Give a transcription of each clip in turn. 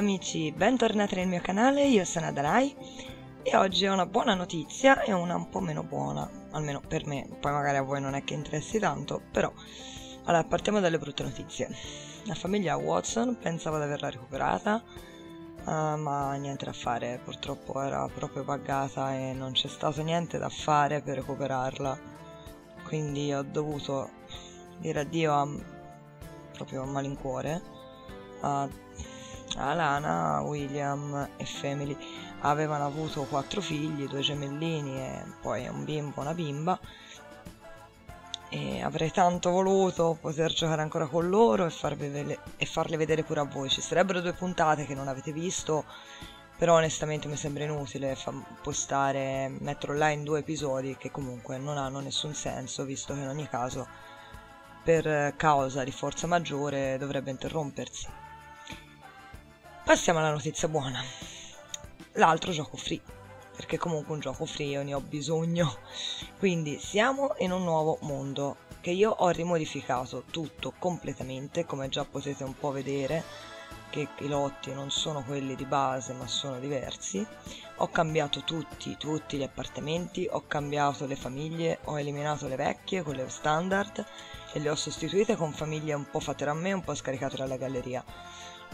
amici, bentornati nel mio canale, io sono Adanay e oggi ho una buona notizia e una un po' meno buona, almeno per me, poi magari a voi non è che interessi tanto, però... Allora, partiamo dalle brutte notizie. La famiglia Watson pensava di averla recuperata, ma niente da fare, purtroppo era proprio buggata e non c'è stato niente da fare per recuperarla, quindi ho dovuto dire addio proprio a malincuore a Alana, William e Family. Avevano avuto 4 figli, 2 gemellini e poi un bimbo, una bimba, e avrei tanto voluto poter giocare ancora con loro e, farle vedere pure a voi. Ci sarebbero 2 puntate che non avete visto, però onestamente mi sembra inutile mettere online 2 episodi che comunque non hanno nessun senso, visto che in ogni caso per causa di forza maggiore dovrebbe interrompersi. Passiamo alla notizia buona, l'altro gioco free, perché comunque un gioco free io ne ho bisogno. Quindi siamo in un nuovo mondo che io ho rimodificato tutto completamente, come già potete un po' vedere che i lotti non sono quelli di base ma sono diversi. Ho cambiato tutti gli appartamenti, ho cambiato le famiglie, ho eliminato le vecchie, quelle standard, e le ho sostituite con famiglie un po' fatte da me, un po' scaricate dalla galleria.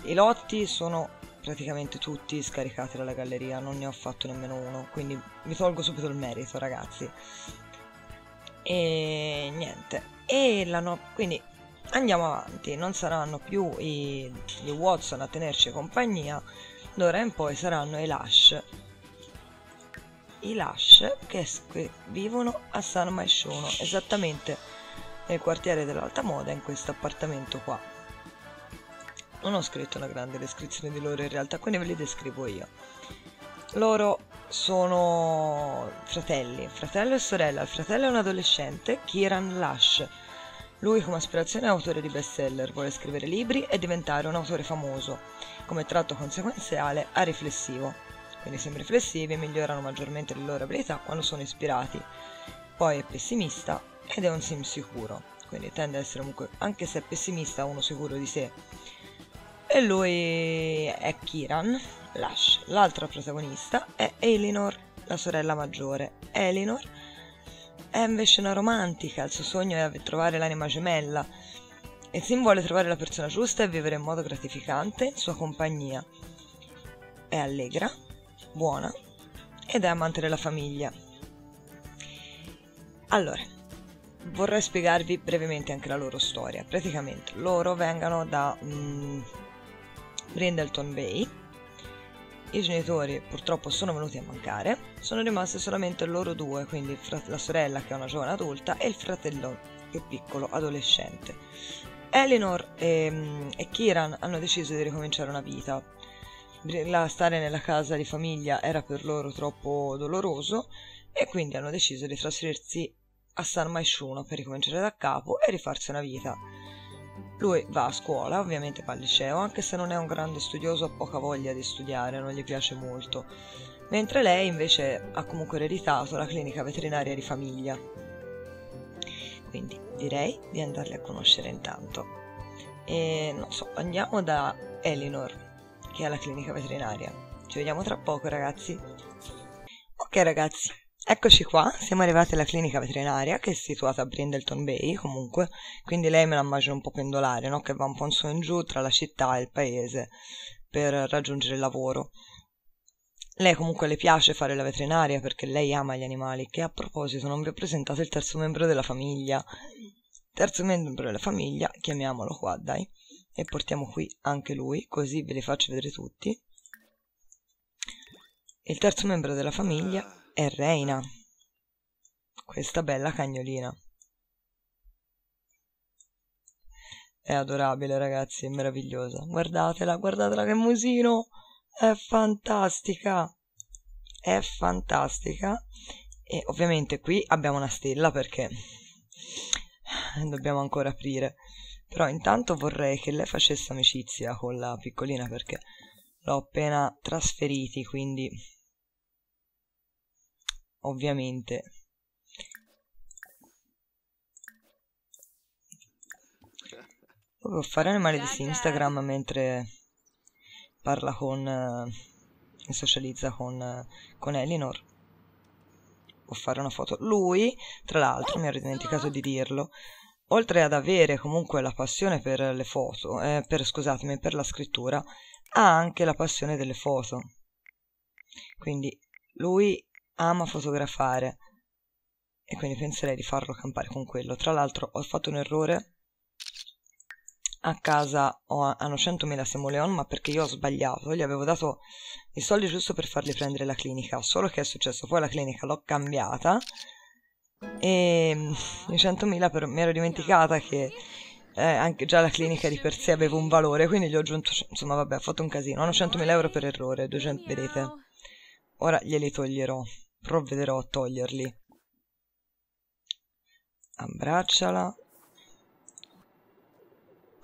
I lotti sono praticamente tutti scaricati dalla galleria, non ne ho fatto nemmeno uno, quindi mi tolgo subito il merito, ragazzi. E niente, quindi andiamo avanti, non saranno più gli Watson a tenerci compagnia, d'ora in poi saranno i Lash. I Lash che vivono a San Myshuno, esattamente nel quartiere dell'alta moda, in questo appartamento qua. Non ho scritto una grande descrizione di loro in realtà, quindi ve li descrivo io. Loro sono fratelli, fratello e sorella. Il fratello è un adolescente, Kieran Lash. Lui come aspirazione è autore di bestseller, vuole scrivere libri e diventare un autore famoso. Come tratto conseguenziale ha riflessivo. Quindi sono riflessivi, migliorano maggiormente le loro abilità quando sono ispirati. Poi è pessimista ed è un sim sicuro. Quindi tende ad essere comunque, anche se è pessimista, uno sicuro di sé. E lui è Kieran Lash. L'altra protagonista è Elinor, la sorella maggiore. Elinor è invece una romantica, il suo sogno è trovare l'anima gemella. E Sim vuole trovare la persona giusta e vivere in modo gratificante in sua compagnia. È allegra, buona ed è amante della famiglia. Allora, vorrei spiegarvi brevemente anche la loro storia. Praticamente loro vengono da... Brindleton Bay, i genitori purtroppo sono venuti a mancare, sono rimaste solamente loro 2, quindi la sorella che è una giovane adulta e il fratello che è piccolo adolescente. Elinor e Kieran hanno deciso di ricominciare una vita, stare nella casa di famiglia era per loro troppo doloroso e quindi hanno deciso di trasferirsi a San Myshuno per ricominciare da capo e rifarsi una vita. Lui va a scuola, ovviamente va al liceo, anche se non è un grande studioso, ha poca voglia di studiare, non gli piace molto. Mentre lei invece ha comunque ereditato la clinica veterinaria di famiglia. Quindi direi di andarli a conoscere intanto. E non so, andiamo da Elinor, che è alla clinica veterinaria. Ci vediamo tra poco, ragazzi. Ok ragazzi, eccoci qua, siamo arrivati alla clinica veterinaria che è situata a Brindleton Bay comunque, quindi lei me la immagino un po' pendolare, no? Che va un po' in su e in giù tra la città e il paese per raggiungere il lavoro. Lei comunque le piace fare la veterinaria perché lei ama gli animali, che a proposito non vi ho presentato il terzo membro della famiglia. Terzo membro della famiglia, chiamiamolo qua dai, e portiamo qui anche lui così ve li faccio vedere tutti. Il terzo membro della famiglia è Reina, questa bella cagnolina. È adorabile ragazzi, è meravigliosa. Guardatela, guardatela che musino! È fantastica! È fantastica! E ovviamente qui abbiamo una stella perché dobbiamo ancora aprire. Però intanto vorrei che lei facesse amicizia con la piccolina perché l'ho appena trasferiti, quindi... Ovviamente devo fare animali di Instagram mentre parla con... socializza con Elinor. Può fare una foto. Lui, tra l'altro, mi ero dimenticato di dirlo, oltre ad avere comunque la passione per le foto, scusatemi, per la scrittura, ha anche la passione delle foto. Quindi lui ama fotografare e quindi penserei di farlo campare con quello. Tra l'altro ho fatto un errore. A casa hanno 100.000 simoleon, ma perché io ho sbagliato, gli avevo dato i soldi giusto per farli prendere la clinica, solo che è successo, poi la clinica l'ho cambiata e i 100.000 mi ero dimenticata che anche già la clinica di per sé aveva un valore, quindi gli ho aggiunto, insomma vabbè, ho fatto un casino, hanno 100.000 euro per errore, 200, vedete, ora glieli toglierò, provvederò a toglierli. Abbracciala.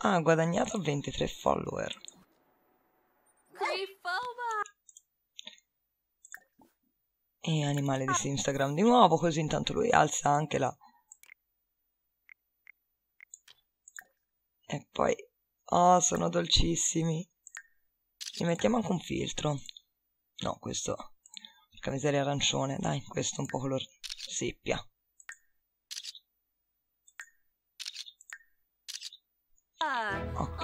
Ha guadagnato 23 follower. E animale di Instagram di nuovo, così intanto lui alza anche la... E poi... Oh, sono dolcissimi. Gli mettiamo anche un filtro. No, questo... Porca miseria, arancione. Dai, questo un po' color seppia. Ok.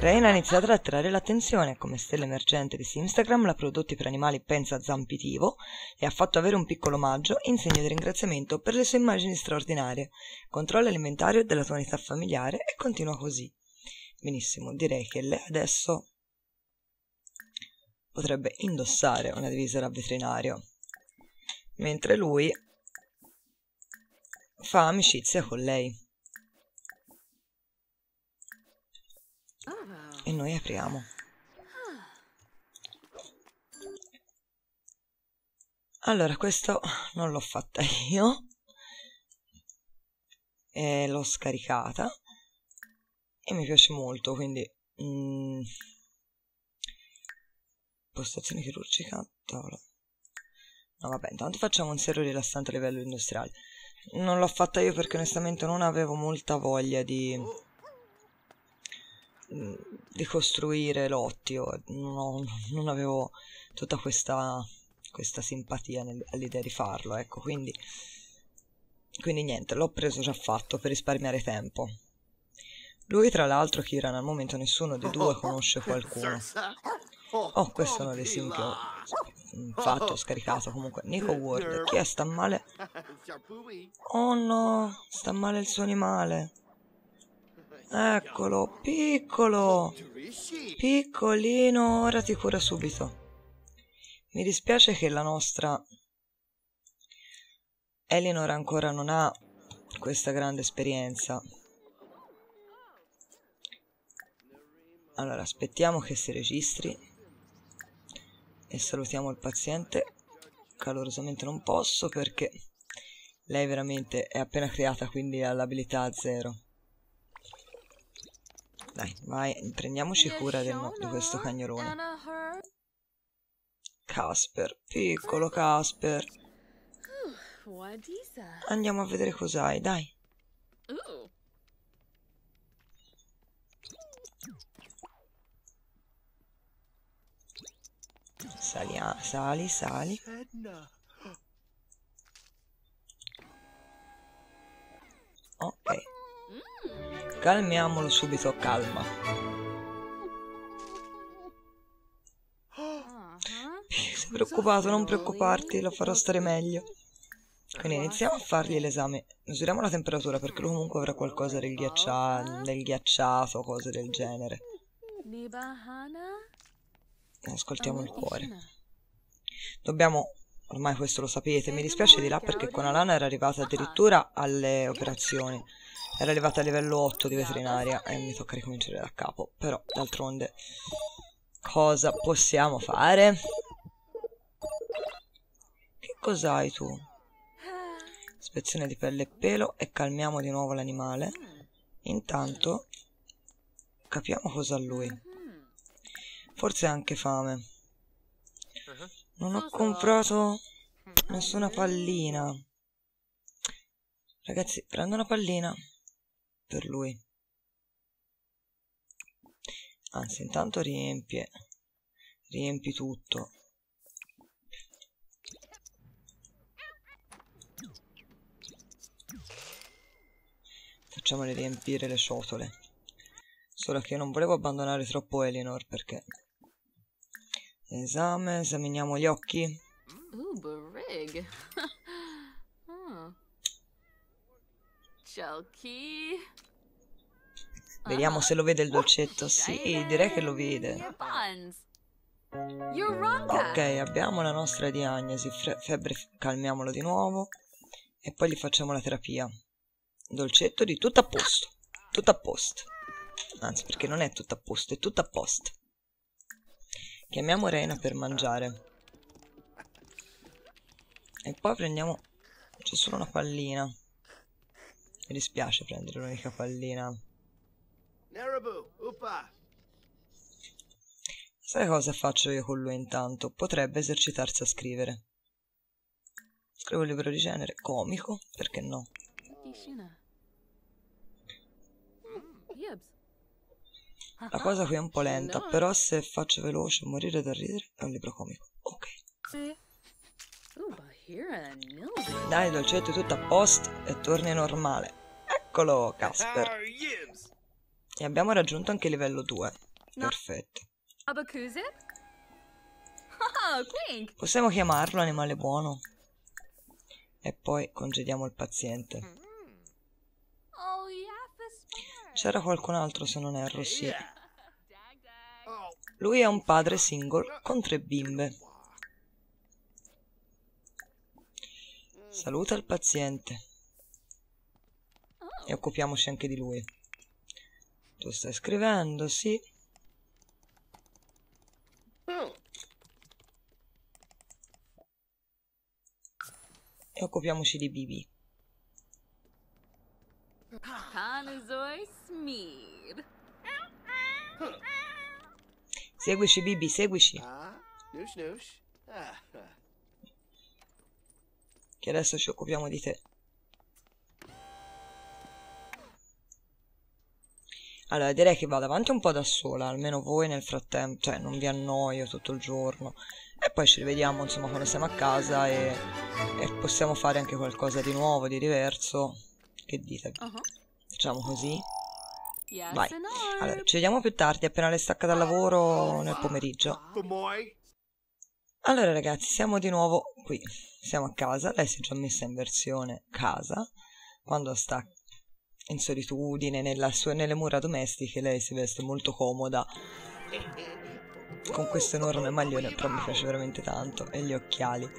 Reina ha iniziato ad attrarre l'attenzione. Come stella emergente di Instagram l'ha prodotti per animali, pensa Zampitivo, e ha fatto avere un piccolo omaggio in segno di ringraziamento per le sue immagini straordinarie. Controlla l'inventario della tua unità familiare e continua così. Benissimo, direi che lei adesso potrebbe indossare una divisa da veterinario, mentre lui fa amicizia con lei. E noi apriamo. Allora, questo non l'ho fatta io, l'ho scaricata e mi piace molto, quindi postazione chirurgica, tavola. No vabbè, intanto facciamo un serio rilassante a livello industriale. Non l'ho fatta io perché onestamente non avevo molta voglia di costruire lotti, non avevo tutta questa simpatia all'idea di farlo, ecco, quindi niente, l'ho preso già fatto per risparmiare tempo. Lui, tra l'altro, Kieran, al momento nessuno dei due conosce qualcuno. Oh, questo è uno dei sim che ho fatto, ho scaricato comunque. Nico Ward, chi è? Sta male? Oh no, sta male il suo animale. Eccolo, piccolo, piccolino, ora ti cura subito. Mi dispiace che la nostra Elinor ancora non ha questa grande esperienza. Allora, aspettiamo che si registri e salutiamo il paziente. Calorosamente non posso perché lei veramente è appena creata, quindi ha l'abilità a 0. Dai, vai, prendiamoci cura di questo cagnolone. Casper, piccolo Casper. Andiamo a vedere cos'hai, dai. Sali. Ok. Calmiamolo subito, calma. Sei preoccupato, non preoccuparti, lo farò stare meglio. Quindi iniziamo a fargli l'esame. Misuriamo la temperatura perché lui comunque avrà qualcosa del ghiacciato, cose del genere. Ascoltiamo il cuore. Dobbiamo... Ormai questo lo sapete, mi dispiace di là perché con Alana era arrivata addirittura alle operazioni. Era arrivata a livello 8 di veterinaria e mi tocca ricominciare da capo. Però, d'altronde, cosa possiamo fare? Che cos'hai tu? Ispezione di pelle e pelo e calmiamo di nuovo l'animale. Intanto, capiamo cos'ha lui. Forse ha anche fame. Non ho comprato nessuna pallina. Ragazzi, prendo una pallina per lui. Anzi, intanto riempi tutto. Facciamole riempire le ciotole. Solo che io non volevo abbandonare troppo Elinor, perché... Esaminiamo gli occhi. Uberig. Vediamo se lo vede il dolcetto. Sì, direi che lo vede. Ok, abbiamo la nostra diagnosi. Febbre, calmiamolo di nuovo. E poi gli facciamo la terapia. Dolcetto di tutto a posto. Tutto a posto. Anzi, perché non è tutto a posto, è tutto a posto. Chiamiamo Reina per mangiare. E poi prendiamo... C'è solo una pallina. Mi dispiace prendere l'unica pallina. Sai cosa faccio io con lui intanto? Potrebbe esercitarsi a scrivere. Scrivo un libro di genere comico, perché no? La cosa qui è un po' lenta, però se faccio veloce morire da ridere è un libro comico. Ok. Dai, dolcetto, tutto a posto e torni normale. Eccolo, Casper. E abbiamo raggiunto anche il livello 2. Perfetto. Possiamo chiamarlo animale buono. E poi congediamo il paziente. C'era qualcun altro, se non erro, sì. Lui è un padre single con 3 bimbe. Saluta il paziente. E occupiamoci anche di lui. Tu stai scrivendo, sì. E occupiamoci di Bibi. Seguici, Bibi, seguici. Che adesso ci occupiamo di te. Allora, direi che vado avanti un po' da sola, almeno voi nel frattempo, cioè non vi annoio tutto il giorno. E poi ci rivediamo, insomma, quando siamo a casa e possiamo fare anche qualcosa di nuovo, di diverso. Che dite? Facciamo così. Vai. Allora, ci vediamo più tardi, appena lei stacca dal lavoro nel pomeriggio. Allora, ragazzi, siamo di nuovo qui. Siamo a casa, lei si è già messa in versione casa. Quando sta in solitudine, nelle mura domestiche, lei si veste molto comoda con questo enorme maglione, però mi piace veramente tanto, e gli occhiali.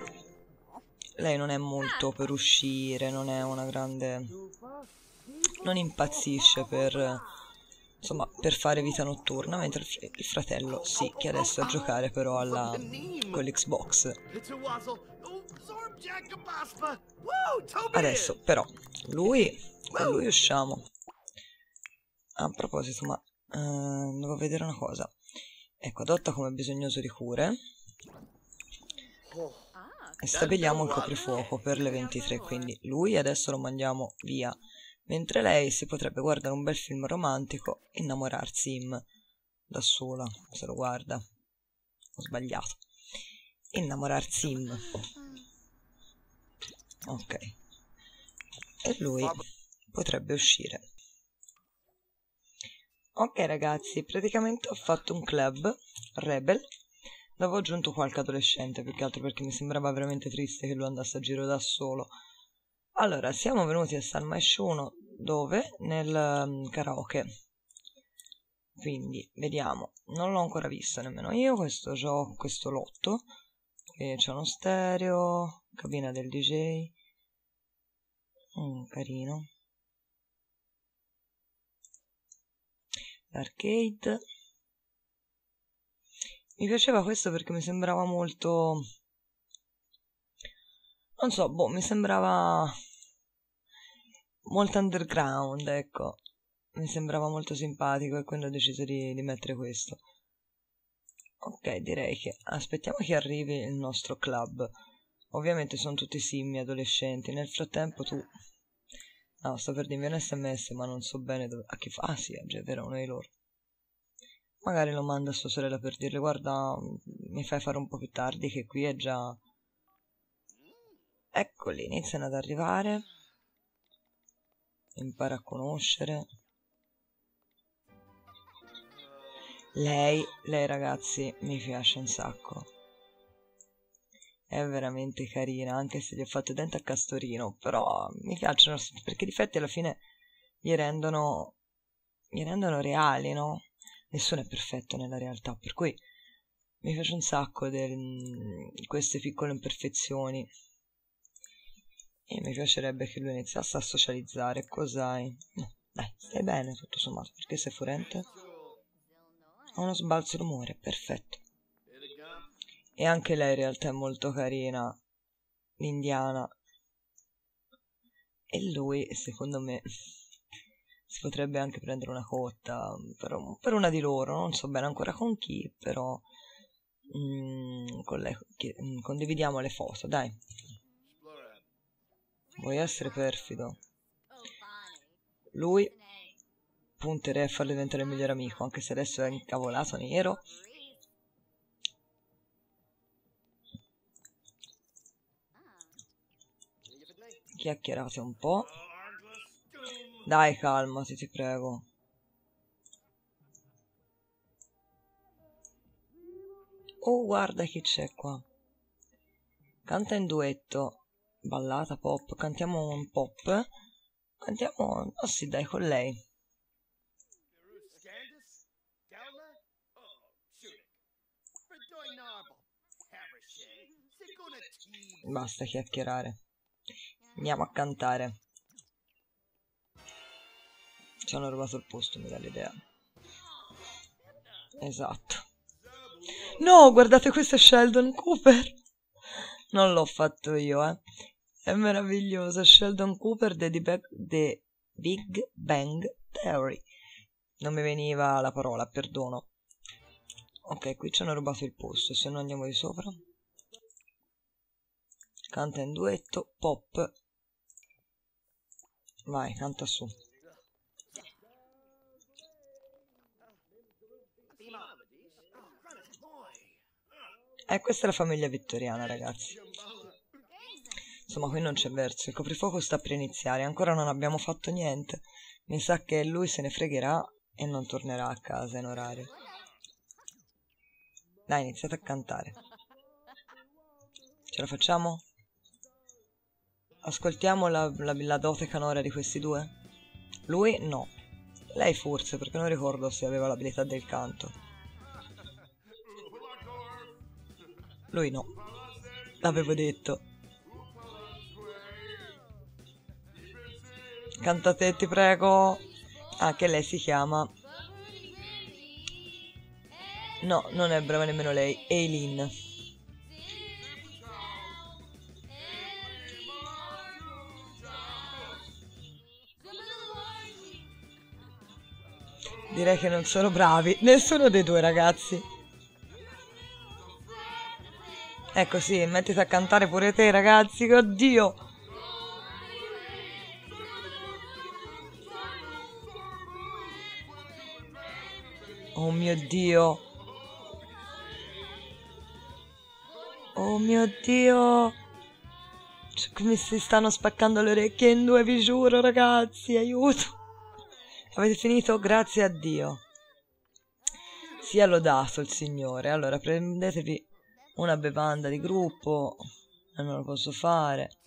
Lei non è molto per uscire, non è una grande... non impazzisce per, insomma, per fare vita notturna, mentre il fratello sì, che adesso è a giocare però alla... con l'Xbox. Adesso però con lui usciamo. A proposito, ma devo vedere una cosa. Ecco, adotta come bisognoso di cure e stabiliamo il coprifuoco per le 23, quindi lui adesso lo mandiamo via, mentre lei si potrebbe guardare un bel film romantico, innamorarsi da sola, se lo guarda. Ho sbagliato. Innamorarsi. Ok. E lui potrebbe uscire. Ok, ragazzi, praticamente ho fatto un club, Rebel, dove ho aggiunto qualche adolescente, più che altro perché mi sembrava veramente triste che lui andasse a giro da solo. Allora, siamo venuti a San Myshuno, dove? Nel karaoke. Quindi, vediamo. Non l'ho ancora visto nemmeno io, questo lotto. Qui c'è uno stereo, cabina del DJ. Carino. L'arcade. Mi piaceva questo perché mi sembrava molto... non so, boh, mi sembrava... molto underground, ecco. Mi sembrava molto simpatico e quindi ho deciso di mettere questo. Ok, direi che... aspettiamo che arrivi il nostro club. Ovviamente sono tutti simmi, adolescenti. Nel frattempo tu... no, sto per dirmi un sms, ma non so bene dove... a chi fa... ah sì, è vero, uno di loro. Magari lo manda a sua sorella per dirle: guarda, mi fai fare un po' più tardi che qui è già... Eccoli, iniziano ad arrivare. Impara a conoscere. Lei ragazzi mi piace un sacco. È veramente carina, anche se gli ho fatto dente a Castorino, però mi piacciono perché i difetti alla fine gli rendono reali, no? Nessuno è perfetto nella realtà, per cui mi piace un sacco di queste piccole imperfezioni. E mi piacerebbe che lui iniziasse a socializzare. Cos'hai? Dai, stai bene tutto sommato, perché sei furente? Ha uno sbalzo d'umore, perfetto. E anche lei in realtà è molto carina, l'indiana. E lui, secondo me, si potrebbe anche prendere una cotta per una di loro, non so bene ancora con chi, però con lei condividiamo le foto, dai. Vuoi essere perfido? Lui punterei a farlo diventare il migliore amico, anche se adesso è incavolato nero. Chiacchierate un po'. Dai, calmati, ti prego. Oh, guarda chi c'è qua. Canta in duetto. Ballata pop. Cantiamo un pop. Cantiamo... Oh sì, dai, con lei. Basta chiacchierare. Andiamo a cantare. Ci hanno rubato il posto, mi dà l'idea. Esatto. No, guardate, questo è Sheldon Cooper. Non l'ho fatto io, eh. È meraviglioso. Sheldon Cooper, The Big Bang Theory. Non mi veniva la parola, perdono. Ok, qui ci hanno rubato il posto, se no andiamo di sopra. Canta in duetto, pop. Vai, canta su. Questa è la famiglia vittoriana, ragazzi. Insomma, qui non c'è verso. Il coprifuoco sta per iniziare. Ancora non abbiamo fatto niente. Mi sa che lui se ne fregherà e non tornerà a casa in orario. Dai, iniziate a cantare. Ce la facciamo? Ascoltiamo la dote canora di questi due? Lui no. Lei forse, perché non ricordo se aveva l'abilità del canto. Lui no. L'avevo detto. Cantate, ti prego. Ah, che lei si chiama... No, non è brava nemmeno lei. Eileen. Direi che non sono bravi nessuno dei due, ragazzi. Ecco, sì, mettiti a cantare pure te, ragazzi. Oddio. Oh mio Dio. Oh mio Dio. Cioè, come si stanno spaccando le orecchie in due, vi giuro, ragazzi. Aiuto. Avete finito? Grazie a Dio. Sia lodato il Signore. Allora, prendetevi una bevanda di gruppo. Non lo posso fare.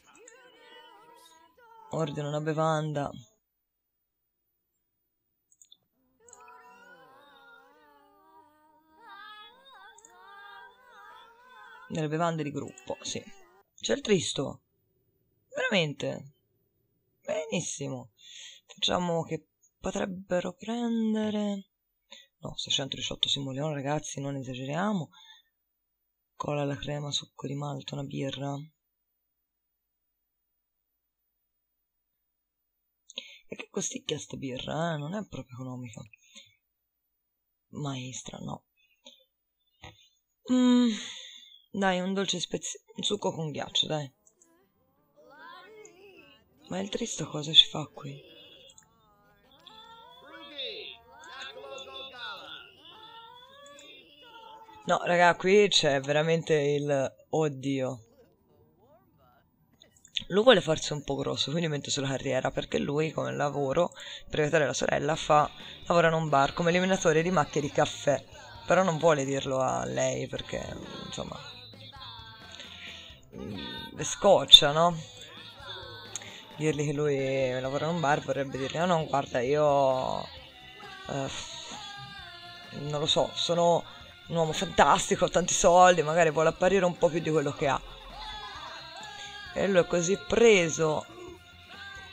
Ordino una bevanda. Nelle bevande di gruppo, sì. C'è il Tristo. Veramente. Benissimo. Facciamo che... potrebbero prendere... No, 618 simoleone, ragazzi, non esageriamo. Cola alla crema, succo di malto, una birra. E che costicchia sta birra, eh? Non è proprio economica. Maestra, no. Dai, un dolce speziato, un succo con ghiaccio, dai. Ma il Tristo cosa ci fa qui? No, raga, qui c'è veramente il... Oddio. Lui vuole farsi un po' grosso, quindi mette sulla carriera, perché lui, come lavoro, per aiutare la sorella, lavora in un bar come eliminatore di macchie di caffè. Però non vuole dirlo a lei, perché, insomma... scoccia, no? Dirgli che lui lavora in un bar vorrebbe dirgli, no, no, guarda, io... non lo so, sono un uomo fantastico, ho tanti soldi, magari vuole apparire un po' più di quello che ha. E lui è così preso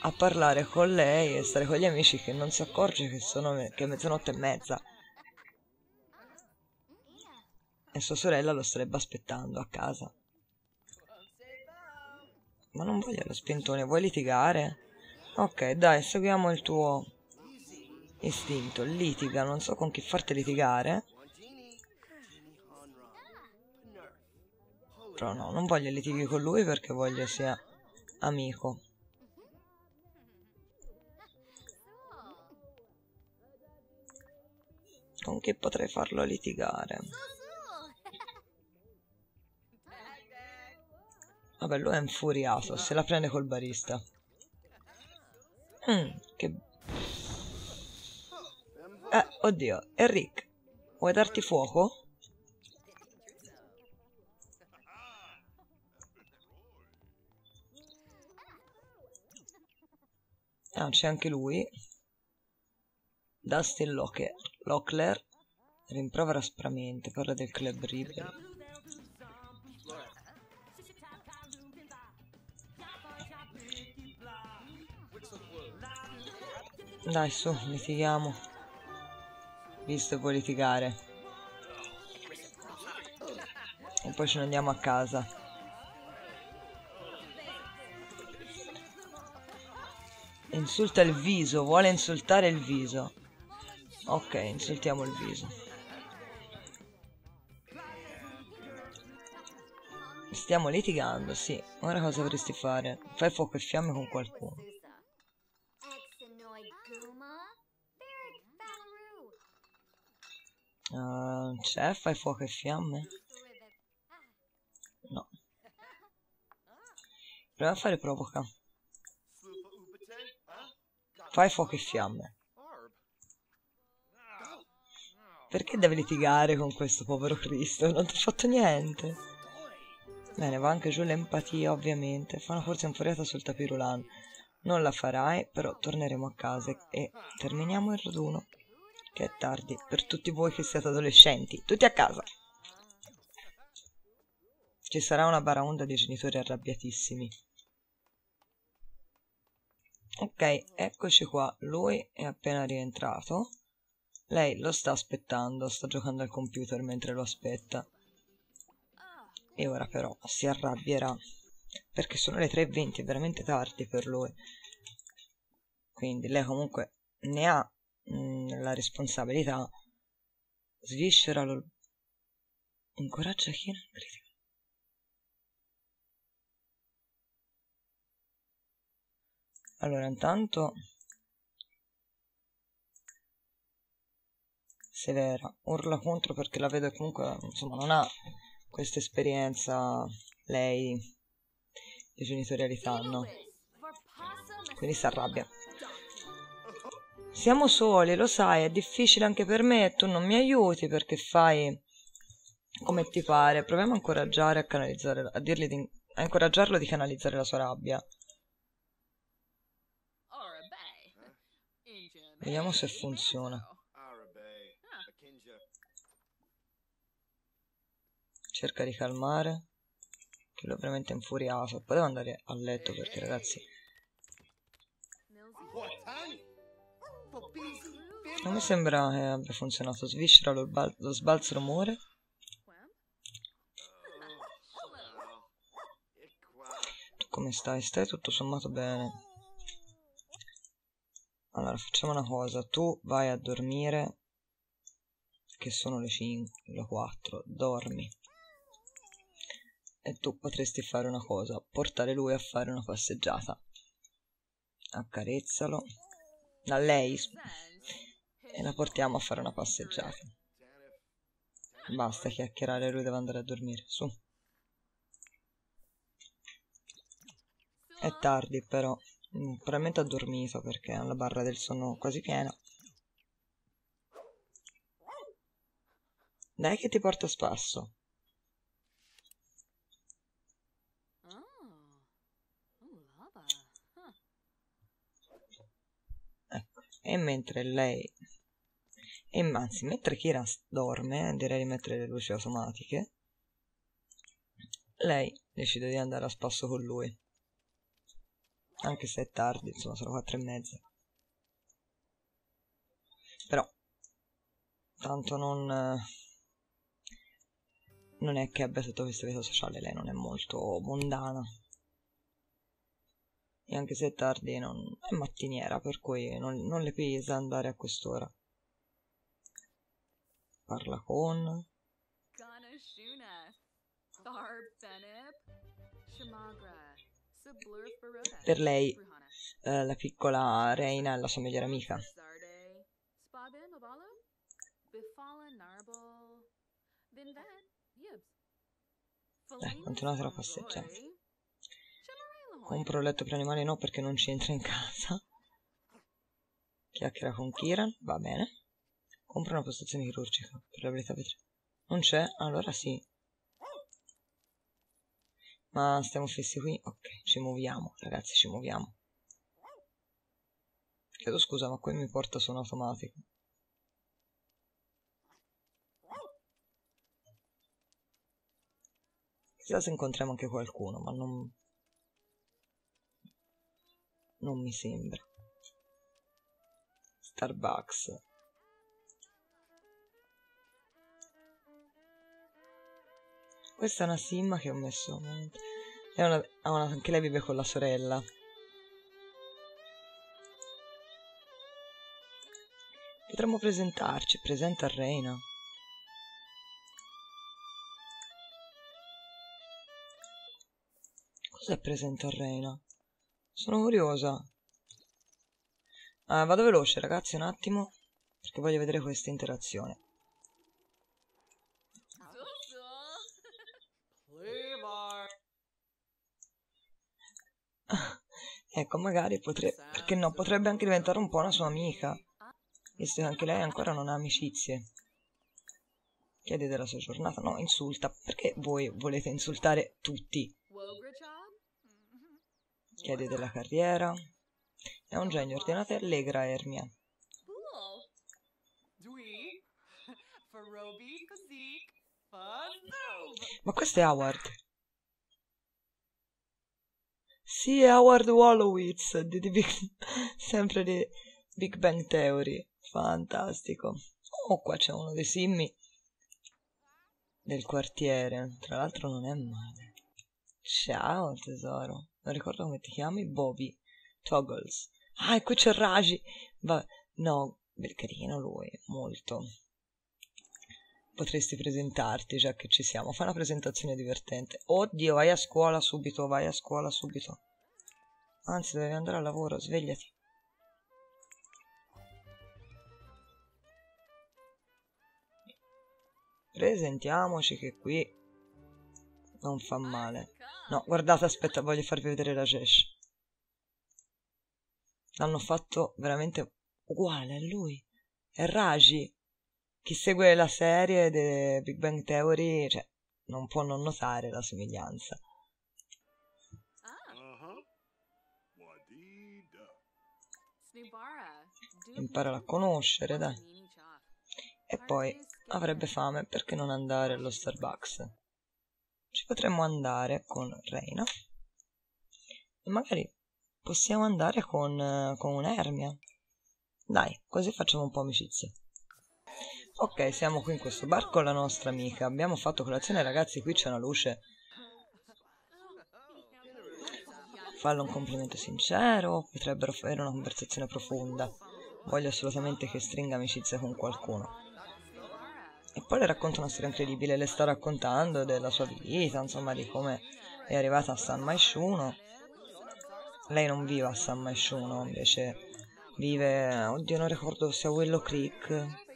a parlare con lei e stare con gli amici che non si accorge che è mezzanotte e mezza. E sua sorella lo starebbe aspettando a casa. Ma non voglio lo spintone, vuoi litigare? Ok, dai, seguiamo il tuo istinto. Litiga, non so con chi farti litigare. Però no, non voglio litighi con lui perché voglio sia amico. Con chi potrei farlo litigare? Vabbè, lui è infuriato, se la prende col barista. Che... oddio, Enric, vuoi darti fuoco? Ah, c'è anche lui. Dustin Locker rimprovera aspramente, parla del club Rebel. Dai, su, litighiamo. Visto che puoi litigare. E poi ce ne andiamo a casa. Insulta il viso, vuole insultare il viso. Ok, insultiamo il viso. Stiamo litigando, sì. Ora cosa vorresti fare? Fai fuoco e fiamme con qualcuno. C'è? Fai fuoco e fiamme? No. Proviamo a fare provoca. Fai fuoco e fiamme. Perché deve litigare con questo povero Cristo? Non ti ha fatto niente. Bene, va anche giù l'empatia, ovviamente. Fa una forza infuriata sul tapirulan. Non la farai, però torneremo a casa e terminiamo il raduno. Che è tardi, per tutti voi che siete adolescenti, tutti a casa! Ci sarà una baraonda di genitori arrabbiatissimi. Ok, eccoci qua, lui è appena rientrato. Lei lo sta aspettando, sta giocando al computer mentre lo aspetta. E ora però si arrabbierà, perché sono le 3:20, è veramente tardi per lui. Quindi lei comunque ne ha la responsabilità. Svisceralo, incoraggia chi non critica. Allora, intanto severa, urla contro perché la vedo comunque, insomma, non ha questa esperienza lei di genitorialità, no? Quindi si arrabbia. Siamo soli, lo sai, è difficile anche per me, tu non mi aiuti perché fai come ti pare. Proviamo a incoraggiare a canalizzare, a dirgli a incoraggiarlo di canalizzare la sua rabbia. Vediamo se funziona. Cerca di calmare, che lui è veramente infuriato. Poteva andare a letto perché, ragazzi, non mi sembra che abbia funzionato. Sviscera lo sbalzo rumore. Tu come stai? Stai tutto sommato bene. Allora, facciamo una cosa. Tu vai a dormire, che sono le 5, le 4. Dormi. E tu potresti fare una cosa. Portare lui a fare una passeggiata. Accarezzalo. Da lei, e la portiamo a fare una passeggiata. Basta chiacchierare, lui deve andare a dormire, su. È tardi però, probabilmente ha dormito perché ha la barra del sonno quasi piena. Dai che ti porto a spasso. Ecco, e mentre lei... E anzi, mentre Kieran dorme, direi di mettere le luci automatiche, lei decide di andare a spasso con lui. Anche se è tardi, insomma, sono 4:30. Però, tanto non è che abbia tutta questa vita sociale, lei non è molto mondana. E anche se è tardi, non è mattiniera, per cui non le pesa andare a quest'ora. Parla con... Per lei, la piccola Reina è la sua migliore amica. Continuate la passeggiata. Compro un letto per animali no, perché non c'entra in casa. Chiacchiera con Kieran, va bene. Compro una postazione chirurgica per la verità vetri. Non c'è? Allora sì. Ma stiamo fissi qui? Ok, ci muoviamo, ragazzi, ci muoviamo. Chiedo scusa, ma qui mi porta su un automatico. Chissà se incontriamo anche qualcuno, ma non mi sembra. Starbucks. Questa è una sim che ho messo. È anche lei vive con la sorella. Potremmo presentarci. Presenta Reina. Cos'è presenta Reina? Sono curiosa. Ah, vado veloce ragazzi un attimo, perché voglio vedere questa interazione. Ecco, magari potrebbe... Perché no, potrebbe anche diventare un po' una sua amica. Visto che anche lei ancora non ha amicizie. Chiede della sua giornata. No, insulta. Perché voi volete insultare tutti? Chiede della carriera. È un genio, ordinata e allegra, Ermia. Ma questo è Howard. Sì, Howard Walowitz, sempre di Big Bang Theory. Fantastico. Oh, qua c'è uno dei simmi del quartiere. Tra l'altro non è male. Ciao, tesoro. Non ricordo come ti chiami. Bobby Toggles. Ah, e qui c'è Ragi. Vabbè. No, bel carino lui, molto. Potresti presentarti, già che ci siamo. Fai una presentazione divertente. Oddio, vai a scuola subito, vai a scuola subito. Anzi, devi andare al lavoro, svegliati. Presentiamoci che qui non fa male. No, guardate, aspetta, voglio farvi vedere Rajesh. L'hanno fatto veramente uguale a lui. È Ragi. Chi segue la serie The Big Bang Theory, cioè, non può non notare la somiglianza. Imparala a conoscere, dai. E poi avrebbe fame, perché non andare allo Starbucks? Ci potremmo andare con Reina. E magari possiamo andare con un'Ermia. Dai, così facciamo un po' amicizia. Ok, siamo qui in questo bar con la nostra amica. Abbiamo fatto colazione, ragazzi, qui c'è una luce. Fallo un complimento sincero, potrebbero fare una conversazione profonda. Voglio assolutamente che stringa amicizia con qualcuno. E poi le racconto una storia incredibile, le sta raccontando della sua vita, insomma, di come è arrivata a San Myshuno. Lei non vive a San Myshuno, invece vive... Oddio, non ricordo se a Willow Creek...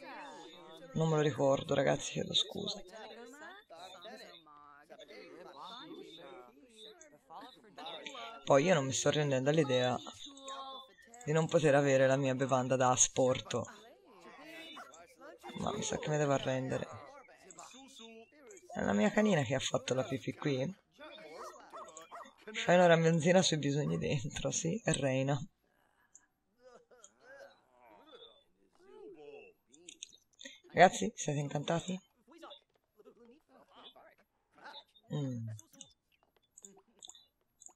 Non me lo ricordo, ragazzi, chiedo scusa. Poi io non mi sto rendendo all'idea di non poter avere la mia bevanda da asporto. Ma mi sa che mi devo arrendere. È la mia canina che ha fatto la pipì qui. Fai una ramanzina sui bisogni dentro, sì, è Reina. Ragazzi, siete incantati?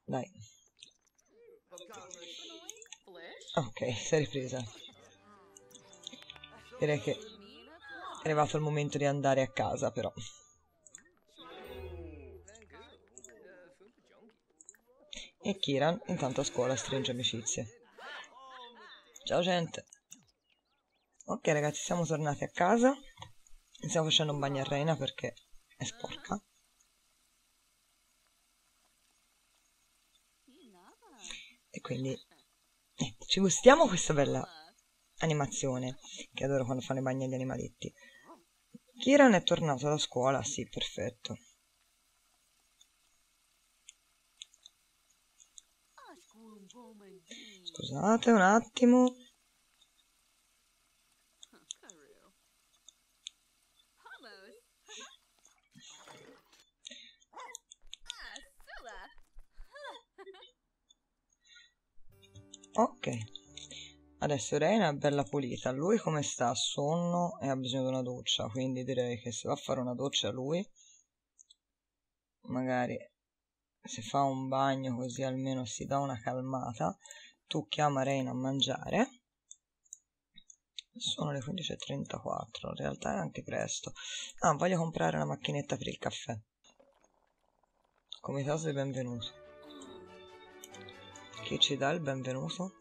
Dai. Ok, si è ripresa. Direi che è arrivato il momento di andare a casa, però. E Kieran intanto a scuola stringe amicizie. Ciao gente. Ok ragazzi, siamo tornati a casa. Stiamo facendo un bagno a Reina perché è sporca. E quindi ci gustiamo questa bella animazione che adoro quando fanno i bagni agli animaletti. Kieran è tornato da scuola, sì, perfetto. Scusate un attimo. Ok, adesso Reina è bella pulita. Lui come sta? Ha sonno e ha bisogno di una doccia, quindi direi che se va a fare una doccia lui, magari se fa un bagno così almeno si dà una calmata. Tu chiama Reina a mangiare. Sono le 15:34, in realtà è anche presto. Ah, voglio comprare una macchinetta per il caffè. Comitato di benvenuto. Chi ci dà il benvenuto?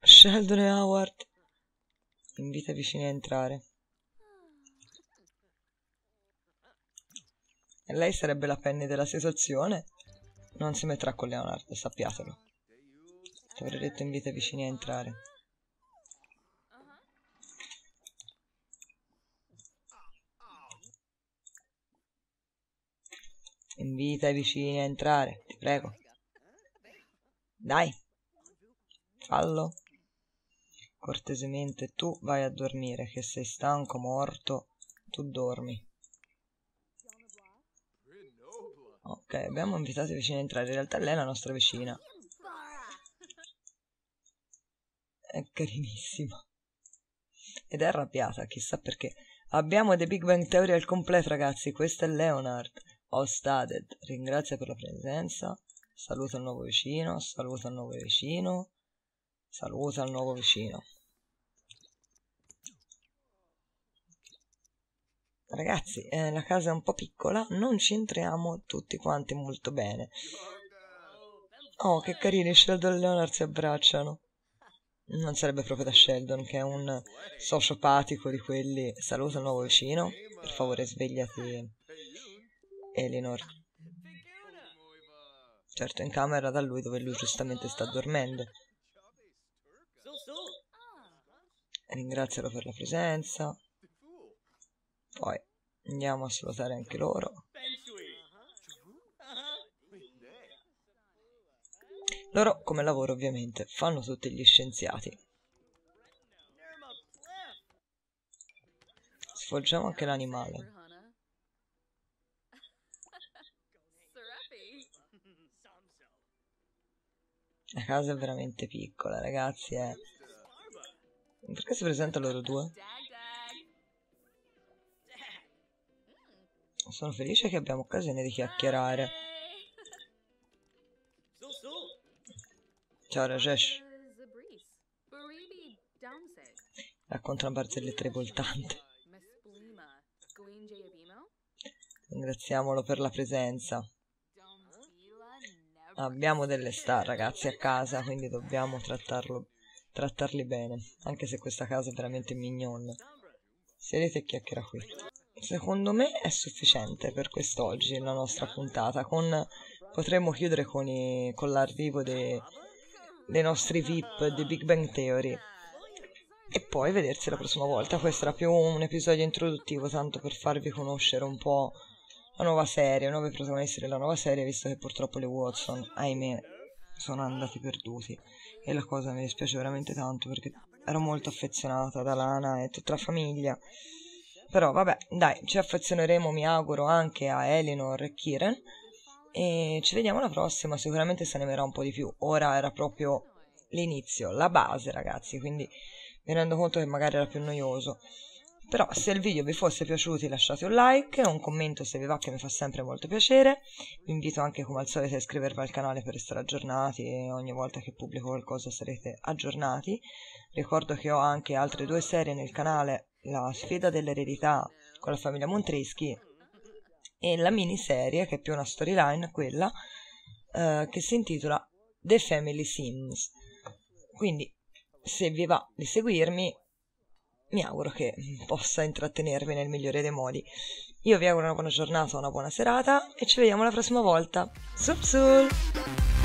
Sheldon e Howard. Invita i vicini a entrare. E lei sarebbe la penny della situazione. Non si metterà con Leonard, sappiatelo. Ti avrei detto invita i vicini a entrare. Invita i vicini a entrare, ti prego. Dai, fallo. Cortesemente tu vai a dormire, che sei stanco, morto, tu dormi. Ok, abbiamo invitato i vicini a entrare, in realtà lei è la nostra vicina. È carinissima. Ed è arrabbiata, chissà perché. Abbiamo The Big Bang Theory al completo, ragazzi, questo è Leonard. All studied. Ringrazia per la presenza. Saluta il nuovo vicino. Saluta il nuovo vicino. Saluta il nuovo vicino. Ragazzi, la casa è un po' piccola. Non ci entriamo tutti quanti molto bene. Oh, che carini. Sheldon e Leonard si abbracciano. Non sarebbe proprio da Sheldon, che è un sociopatico di quelli. Saluta il nuovo vicino. Per favore, svegliati. Elinor, certo in camera da lui dove lui giustamente sta dormendo. Ringrazialo per la presenza. Poi andiamo a salutare anche loro. Loro come lavoro ovviamente fanno tutti gli scienziati. Svolgiamo anche l'animale. La casa è veramente piccola, ragazzi, eh. Perché si presenta loro due? Sono felice che abbiamo occasione di chiacchierare. Ciao Rajesh. Racconta una barzelletta rivoltante. Ringraziamolo per la presenza. Abbiamo delle star, ragazzi, a casa, quindi dobbiamo trattarli bene, anche se questa casa è veramente mignon. Sedete e chiacchiera qui. Secondo me è sufficiente per quest'oggi la nostra puntata. Potremmo chiudere con l'arrivo dei nostri VIP di Big Bang Theory. e poi vedersi la prossima volta. Questo era più un episodio introduttivo, tanto per farvi conoscere un po' la nuova serie, i nuovi protagonisti della nuova serie, visto che purtroppo le Watson, ahimè, sono andati perduti. E la cosa mi dispiace veramente tanto, perché ero molto affezionata ad Alana e tutta la famiglia. Però vabbè, dai, ci affezioneremo, mi auguro, anche a Elinor e Kieran. E ci vediamo alla prossima, sicuramente se ne verrà un po' di più. Ora era proprio l'inizio, la base, ragazzi, quindi mi rendo conto che magari era più noioso. Però se il video vi fosse piaciuto lasciate un like, un commento se vi va, che mi fa sempre molto piacere. Vi invito anche come al solito a iscrivervi al canale per restare aggiornati e ogni volta che pubblico qualcosa sarete aggiornati. Ricordo che ho anche altre due serie nel canale, la sfida dell'eredità con la famiglia Montreschi e la miniserie, che è più una storyline quella, che si intitola The Family Sims. Quindi se vi va di seguirmi, mi auguro che possa intrattenervi nel migliore dei modi. Io vi auguro una buona giornata, una buona serata e ci vediamo la prossima volta. Sup sul!